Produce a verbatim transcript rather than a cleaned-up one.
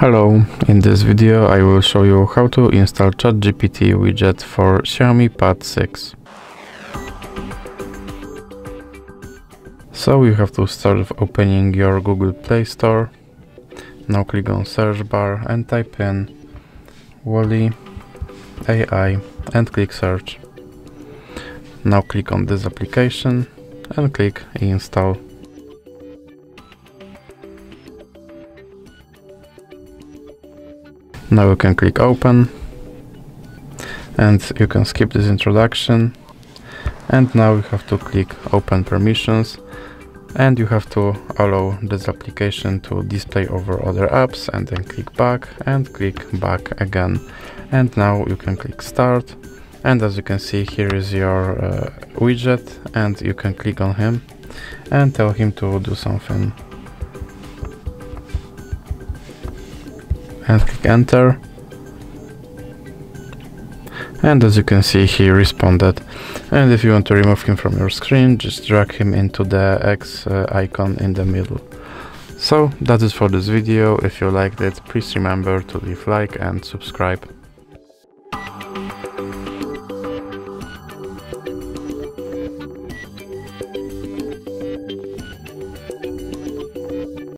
Hello, in this video I will show you how to install ChatGPT widget for Xiaomi Pad six. So you have to start with opening your Google Play Store. Now click on search bar and type in Wally A I and click search. Now click on this application and click install. Now you can click open and you can skip this introduction, and now you have to click open permissions and you have to allow this application to display over other apps, and then click back and click back again, and now you can click start. And as you can see, here is your uh, widget, and you can click on him and tell him to do something. And click enter, and as you can see, he responded. And if you want to remove him from your screen, just drag him into the X uh, icon in the middle. So that is for this video. If you liked it, please remember to leave like and subscribe.